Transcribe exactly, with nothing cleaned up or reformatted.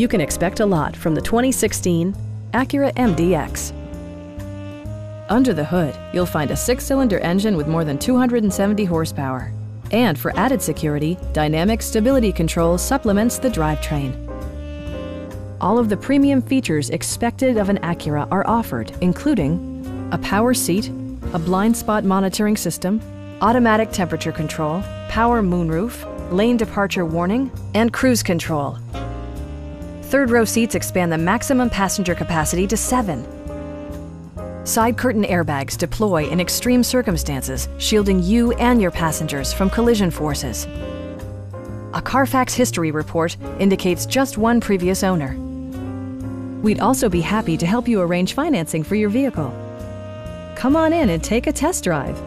You can expect a lot from the twenty sixteen Acura M D X. Under the hood, you'll find a six-cylinder engine with more than two hundred seventy horsepower. And for added security, Dynamic Stability Control supplements the drivetrain. All of the premium features expected of an Acura are offered, including a power seat, a blind spot monitoring system, automatic temperature control, power moonroof, lane departure warning, and cruise control. Third row seats expand the maximum passenger capacity to seven. Side curtain airbags deploy in extreme circumstances, shielding you and your passengers from collision forces. A Carfax history report indicates just one previous owner. We'd also be happy to help you arrange financing for your vehicle. Come on in and take a test drive.